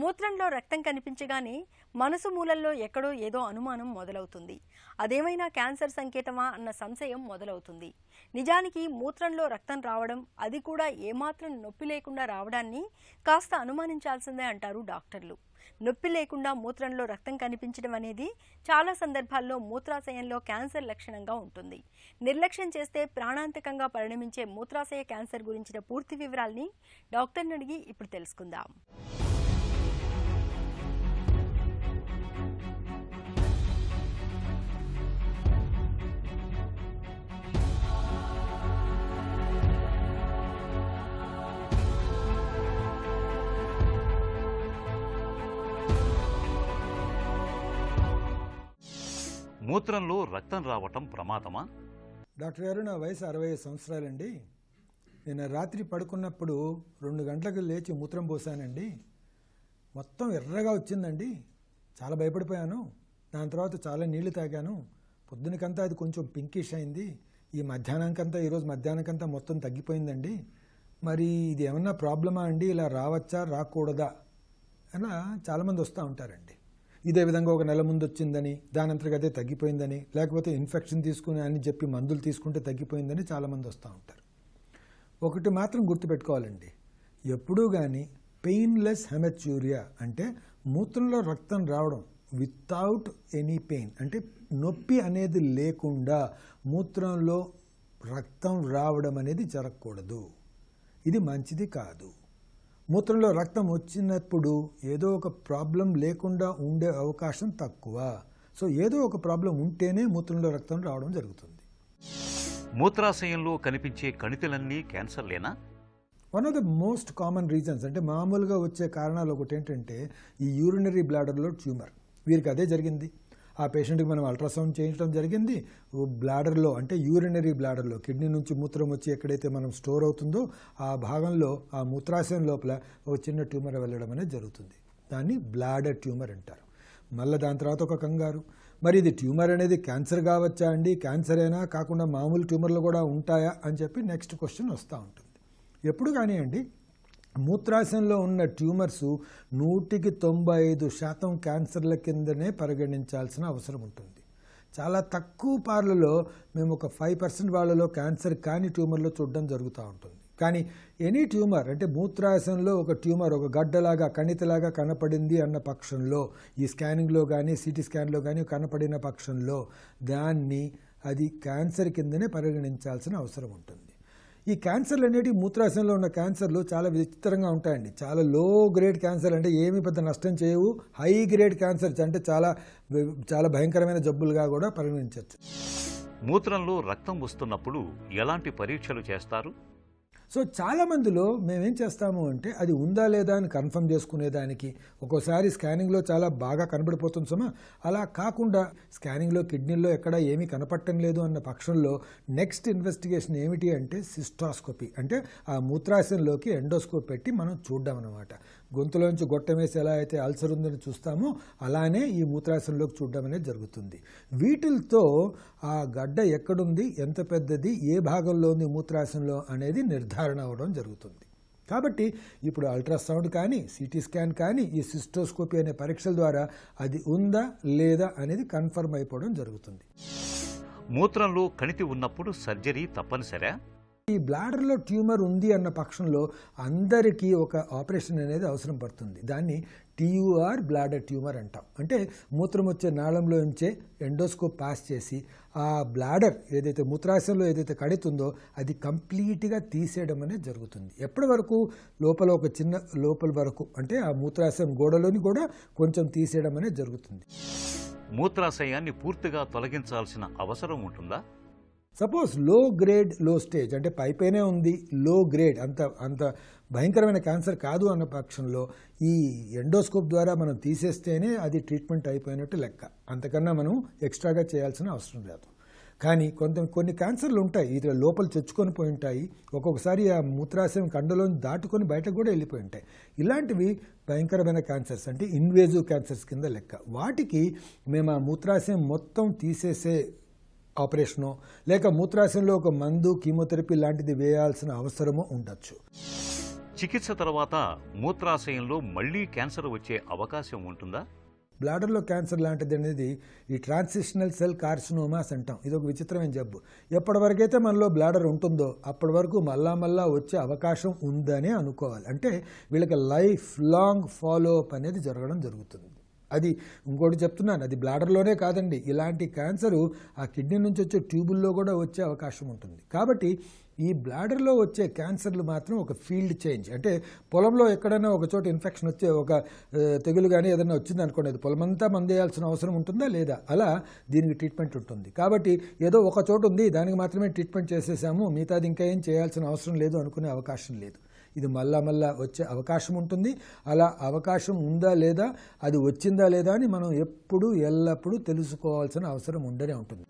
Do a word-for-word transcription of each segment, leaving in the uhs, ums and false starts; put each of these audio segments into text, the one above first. మూత్రంలో రక్తం కనిపించగానే మనసు మూలల్లో ఎక్కడో ఏదో అనుమానం మొదలవుతుంది. అదేమైనా క్యాన్సర్ సంకేతమా అన్న సంశయం మొదలవుతుంది. నిజానికి మూత్రంలో రక్తం రావడం, అది కూడా ఏమాత్రం నొప్పి లేకుండా రావడాన్ని కాస్త అనుమానించాల్సిందే అంటారు డాక్టర్లు. నొప్పి లేకుండా మూత్రంలో రక్తం కనిపించడం అనేది చాలా సందర్భాల్లో మూత్రాశయంలో క్యాన్సర్ లక్షణంగా ఉంటుంది. నిర్లక్ష్యం చేస్తే ప్రాణాంతకంగా పరిణమించే మూత్రాశయ క్యాన్సర్ గురించిన పూర్తి వివరాల్ని డాక్టర్ని అడిగి ఇప్పుడు తెలుసుకుందాం. మూత్రంలో రక్తం రావటం ప్రమాదమా? డాక్టర్ గారు, నా వయసు అరవై ఐదు సంవత్సరాలండి. నేను రాత్రి పడుకున్నప్పుడు రెండు గంటలకు లేచి మూత్రం పోసానండి. మొత్తం ఎర్రగా వచ్చిందండి. చాలా భయపడిపోయాను. దాని తర్వాత చాలా నీళ్లు తాగాను. పొద్దునకంతా అది కొంచెం పింకిష్ అయింది. ఈ మధ్యాహ్నానికంతా ఈరోజు మధ్యాహ్నానికంతా మొత్తం తగ్గిపోయిందండి. మరి ఇది ఏమన్నా ప్రాబ్లమా అండి? ఇలా రావచ్చా రాకూడదా అని చాలామంది వస్తూ ఉంటారండి. ఇదే విధంగా ఒక నెల ముందు వచ్చిందని, దానంతగా అదే తగ్గిపోయిందని, లేకపోతే ఇన్ఫెక్షన్ తీసుకుని అని చెప్పి మందులు తీసుకుంటే తగ్గిపోయిందని చాలామంది వస్తూ ఉంటారు. ఒకటి మాత్రం గుర్తుపెట్టుకోవాలండి, ఎప్పుడూ కానీ పెయిన్లెస్ హెమచ్యూరియా అంటే మూత్రంలో రక్తం రావడం వితౌట్ ఎనీ పెయిన్, అంటే నొప్పి అనేది లేకుండా మూత్రంలో రక్తం రావడం అనేది జరగకూడదు. ఇది మంచిది కాదు. మూత్రంలో రక్తం వచ్చినప్పుడు ఏదో ఒక ప్రాబ్లం లేకుండా ఉండే అవకాశం తక్కువ. సో ఏదో ఒక ప్రాబ్లం ఉంటేనే మూత్రంలో రక్తం రావడం జరుగుతుంది. మూత్రాశయంలో కనిపించే కణితులన్నీ క్యాన్సర్లేనా? One of the most common reasons, అంటే మామూలుగా వచ్చే కారణాలు ఒకటి ఏంటంటే ఈ యూరినరీ బ్లాడర్లో ట్యూమర్. వీరికి అదే జరిగింది. ఆ పేషెంట్కి మనం అల్ట్రాసౌండ్ చేయించడం జరిగింది. బ్లాడర్లో, అంటే యూరినరీ బ్లాడర్లో, కిడ్నీ నుంచి మూత్రం వచ్చి ఎక్కడైతే మనం స్టోర్ అవుతుందో ఆ భాగంలో, ఆ మూత్రాశయం లోపల ఒక చిన్న ట్యూమర్ వెళ్ళడం అనేది జరుగుతుంది. దాన్ని బ్లాడర్ ట్యూమర్ అంటారు. మళ్ళీ దాని తర్వాత ఒక కంగారు, మరి ఇది ట్యూమర్ అనేది క్యాన్సర్ కావచ్చా అండి, క్యాన్సర్ అయినా కాకుండా మామూలు ట్యూమర్లు కూడా ఉంటాయా అని చెప్పి నెక్స్ట్ క్వశ్చన్ వస్తూ ఉంటుంది. ఎప్పుడు కానివ్వండి, మూత్రాశయంలో ఉన్న ట్యూమర్సు నూటికి తొంభై ఐదు శాతం క్యాన్సర్ల కిందనే పరిగణించాల్సిన అవసరం ఉంటుంది. చాలా తక్కువ పార్లలో మేము ఒక ఫైవ్ పర్సెంట్ వాళ్ళలో క్యాన్సర్ కాని ట్యూమర్లో చూడడం జరుగుతూ ఉంటుంది. కానీ ఎనీ ట్యూమర్, అంటే మూత్రాశయంలో ఒక ట్యూమర్, ఒక గడ్డలాగా కణితిలాగా కనపడింది అన్న పక్షంలో, ఈ స్కానింగ్లో కానీ సిటీ స్కాన్లో కానీ కనపడిన పక్షంలో దాన్ని అది క్యాన్సర్ కిందనే పరిగణించాల్సిన అవసరం ఉంటుంది. ఈ క్యాన్సర్లు అనేటివి, మూత్రాశయంలో ఉన్న క్యాన్సర్లు చాలా విచిత్రంగా ఉంటాయండి. చాలా లో గ్రేడ్ క్యాన్సర్ అంటే ఏమీ పెద్ద నష్టం చేయవు. హై గ్రేడ్ క్యాన్సర్స్ అంటే చాలా చాలా భయంకరమైన జబ్బులుగా కూడా పరిగణించవచ్చు. మూత్రంలో రక్తం వస్తున్నప్పుడు ఎలాంటి పరీక్షలు చేస్తారు? సో చాలామందిలో మేమేం చేస్తాము అంటే అది ఉందా లేదా అని కన్ఫర్మ్ చేసుకునేదానికి ఒక్కోసారి స్కానింగ్లో చాలా బాగా కనబడిపోతుంది సమా. అలా కాకుండా స్కానింగ్లో కిడ్నీల్లో ఎక్కడ ఏమీ కనపట్టడం లేదు అన్న పక్షంలో నెక్స్ట్ ఇన్వెస్టిగేషన్ ఏమిటి అంటే సిస్టాస్కోపీ, అంటే ఆ మూత్రాశయంలోకి ఎండోస్కోప్ పెట్టి మనం చూడడం అనమాట. గొంతులోంచి గొట్టం వేసి ఎలా అయితే అల్సర్ ఉందని చూస్తామో అలానే ఈ మూత్రాశయంలోకి చూడడం అనేది జరుగుతుంది. వీటితో ఆ గడ్డ ఎక్కడుంది, ఎంత పెద్దది, ఏ భాగంలో ఉంది మూత్రాశయంలో అనేది నిర్ధారణ అవడం జరుగుతుంది. కాబట్టి ఇప్పుడు అల్ట్రాసౌండ్ కానీ సిటీ స్కాన్ కానీ ఈ సిస్టోస్కోపీ అనే పరీక్షల ద్వారా అది ఉందా లేదా అనేది కన్ఫర్మ్ అయిపోవడం జరుగుతుంది. మూత్రంలో కణితి ఉన్నప్పుడు సర్జరీ తప్పనిసరా? ఈ బ్లాడర్లో ట్యూమర్ ఉంది అన్న పక్షంలో అందరికీ ఒక ఆపరేషన్ అనేది అవసరం పడుతుంది. దాన్ని టీయూఆర్ బ్లాడర్ ట్యూమర్ అంటాం. అంటే మూత్రం వచ్చే నాళంలో ఉంచే ఎండోస్కోప్ పాస్ చేసి ఆ బ్లాడర్ ఏదైతే మూత్రాశయంలో ఏదైతే కడుతుందో అది కంప్లీట్గా తీసేయడం అనేది జరుగుతుంది. ఎప్పటి వరకు లోపల ఒక చిన్న లోపల వరకు, అంటే ఆ మూత్రాశయం గోడలోని కూడా కొంచెం తీసేయడం అనేది జరుగుతుంది. మూత్రాశయాన్ని పూర్తిగా తొలగించాల్సిన అవసరం ఉంటుందా? సపోజ్ లో గ్రేడ్ లో స్టేజ్, అంటే పైపైనే ఉంది, లో గ్రేడ్, అంత అంత భయంకరమైన క్యాన్సర్ కాదు అన్న పక్షంలో ఈ ఎండోస్కోప్ ద్వారా మనం తీసేస్తేనే అది ట్రీట్మెంట్ అయిపోయినట్టు లెక్క. అంతకన్నా మనం ఎక్స్ట్రాగా చేయాల్సిన అవసరం లేదు. కానీ కొంత కొన్ని క్యాన్సర్లు ఉంటాయి, ఇది లోపల చొచ్చుకొని పోయి ఉంటాయి, ఒక్కొక్కసారి ఆ మూత్రాశయం కండలోని దాటుకొని బయటకు కూడా వెళ్ళిపోయి ఉంటాయి. ఇలాంటివి భయంకరమైన క్యాన్సర్స్, అంటే ఇన్వేజివ్ క్యాన్సర్స్ కింద లెక్క. వాటికి మేము ఆ మూత్రాశయం మొత్తం తీసేసే ఆపరేషను లేక మూత్రాశయంలో ఒక మందు, కీమోథెరపీ లాంటిది వేయాల్సిన అవసరము ఉండొచ్చు. చికిత్స తర్వాత మూత్రాశయంలో మళ్ళీ క్యాన్సర్ వచ్చే అవకాశం ఉంటుందా? బ్లాడర్లో క్యాన్సర్ లాంటిది అనేది ఈ ట్రాన్సిషనల్ సెల్ కార్సినోమాస్ అంటాం. ఇది ఒక విచిత్రమైన జబ్బు. ఎప్పటివరకైతే మనలో బ్లాడర్ ఉంటుందో అప్పటి వరకు మళ్ళా మళ్ళా వచ్చే అవకాశం ఉందనే అనుకోవాలి. అంటే వీళ్ళకి లైఫ్ లాంగ్ ఫాలోఅప్ అనేది జరగడం జరుగుతుంది. అది ఇంకోటి చెప్తున్నాను, అది బ్లాడర్లోనే కాదండి, ఇలాంటి క్యాన్సరు ఆ కిడ్నీ నుంచి వచ్చే ట్యూబుల్లో కూడా వచ్చే అవకాశం ఉంటుంది. కాబట్టి ఈ బ్లాడర్లో వచ్చే క్యాన్సర్లు మాత్రం ఒక ఫీల్డ్ చేంజ్. అంటే పొలంలో ఎక్కడైనా ఒక చోట ఇన్ఫెక్షన్ వచ్చే ఒక తెగులు కానీ ఏదైనా వచ్చింది అనుకోండి, అది పొలమంతా మందేయాల్సిన అవసరం ఉంటుందా లేదా? అలా దీనికి ట్రీట్మెంట్ ఉంటుంది. కాబట్టి ఏదో ఒక చోటు ఉంది, దానికి మాత్రమే ట్రీట్మెంట్ చేసేసాము, మిగతాది ఇంకా ఏం చేయాల్సిన అవసరం లేదు అనుకునే అవకాశం లేదు. ఇది మళ్ళా మళ్ళా వచ్చే అవకాశం ఉంటుంది. అలా అవకాశం ఉందా లేదా, అది వచ్చిందా లేదా అని మనం ఎప్పుడు ఎల్లప్పుడూ తెలుసుకోవాల్సిన అవసరం ఉండనే ఉంటుంది.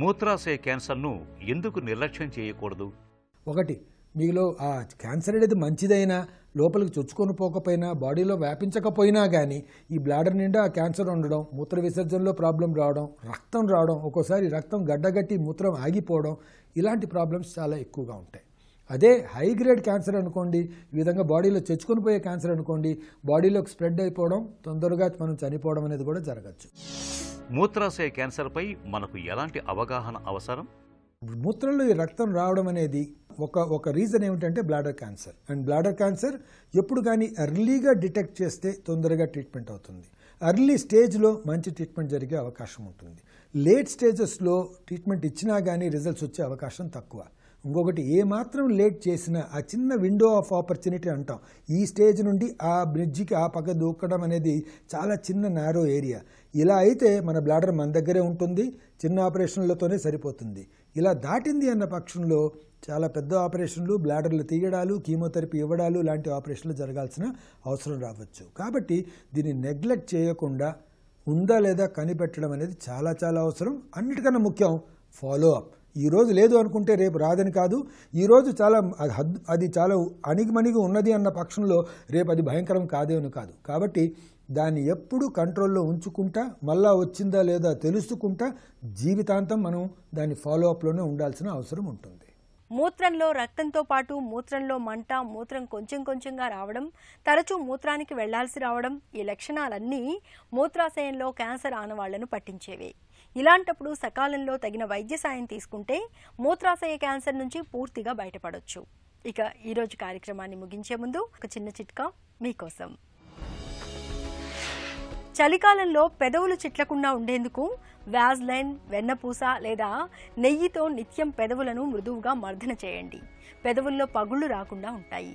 మూత్రాశయ క్యాన్సర్ను ఎందుకు నిర్లక్ష్యం చేయకూడదు? ఒకటి, మీలో ఆ క్యాన్సర్ అనేది మంచిదైనా లోపలికి చొచ్చుకొని పోకపోయినా బాడీలో వ్యాపించకపోయినా కానీ ఈ బ్లాడర్ నిండా ఆ క్యాన్సర్ ఉండడం, మూత్ర విసర్జనలో ప్రాబ్లం రావడం, రక్తం రావడం, ఒక్కోసారి రక్తం గడ్డగట్టి మూత్రం ఆగిపోవడం, ఇలాంటి ప్రాబ్లమ్స్ చాలా ఎక్కువగా ఉంటాయి. అదే హై గ్రేడ్ క్యాన్సర్ అనుకోండి, ఈ విధంగా బాడీలో చొచ్చుకొని పోయే క్యాన్సర్ అనుకోండి, బాడీలోకి స్ప్రెడ్ అయిపోవడం, తొందరగా మనం చనిపోవడం అనేది కూడా జరగచ్చు. మూత్రాశయ క్యాన్సర్పై మనకు ఎలాంటి అవగాహన అవసరం? మూత్రంలో ఈ రక్తం రావడం అనేది ఒక ఒక రీజన్ ఏమిటంటే bladder cancer. And bladder cancer ఎప్పుడు కానీ ఎర్లీగా డిటెక్ట్ చేస్తే తొందరగా ట్రీట్మెంట్ అవుతుంది. ఎర్లీ స్టేజ్లో మంచి ట్రీట్మెంట్ జరిగే అవకాశం ఉంటుంది. లేట్ స్టేజెస్లో ట్రీట్మెంట్ ఇచ్చినా కానీ రిజల్ట్స్ వచ్చే అవకాశం తక్కువ. ఇంకొకటి, ఏమాత్రం లేట్ చేసినా ఆ చిన్న విండో ఆఫ్ ఆపర్చునిటీ అంటాం, ఈ స్టేజ్ నుండి ఆ బ్రిడ్జికి ఆ పక్క దూకడం అనేది చాలా చిన్న నారో ఏరియా. ఇలా అయితే మన బ్లాడర్ మన దగ్గరే ఉంటుంది, చిన్న ఆపరేషన్లతోనే సరిపోతుంది. ఇలా దాటింది అన్న పక్షంలో చాలా పెద్ద ఆపరేషన్లు, బ్లాడర్లు తీయడాలు, కీమోథెరపీ ఇవ్వడాలు లాంటి ఆపరేషన్లు జరగాల్సిన అవసరం రావచ్చు. కాబట్టి దీన్ని నెగ్లెక్ట్ చేయకుండా ఉందా లేదా కనిపెట్టడం అనేది చాలా చాలా అవసరం. అన్నిటికన్నా ముఖ్యం ఫాలో అప్. ఈరోజు లేదు అనుకుంటే రేపు రాదని కాదు, ఈరోజు చాలా అది చాలా అణిగిమణిగి ఉన్నది అన్న పక్షంలో రేపు అది భయంకరం కాదేమో కాదు. కాబట్టి దాన్ని ఎప్పుడు కంట్రోల్లో ఉంచుకుంటా, మళ్ళా వచ్చిందా లేదా తెలుసుకుంటా, జీవితాంతం మనం దాని ఫాలో అప్లోనే ఉండాల్సిన అవసరం ఉంటుంది. మూత్రంలో రక్తంతో పాటు మూత్రంలో మంట, మూత్రం కొంచెం కొంచెంగా రావడం, తరచూ మూత్రానికి వెళ్లాల్సి రావడం, ఈ లక్షణాలన్నీ మూత్రాశయంలో క్యాన్సర్ ఆనవాళ్లను పట్టించేవి. ఇలాంటప్పుడు సకాలంలో తగిన వైద్య సాయం తీసుకుంటే మూత్రాశయ క్యాన్సర్ నుంచి పూర్తిగా బయటపడవచ్చు. ఇక ఈరోజు కార్యక్రమాన్ని ముగించే ముందు ఒక చిన్న చిట్కా మీకోసం. చలికాలంలో పెదవులు చిట్లకుండా ఉండేందుకు వాజ్లైన్, వెన్నపూస లేదా నెయ్యితో నిత్యం పెదవులను మృదువుగా మర్దన చేయండి. పెదవుల్లో పగుళ్ళు రాకుండా ఉంటాయి.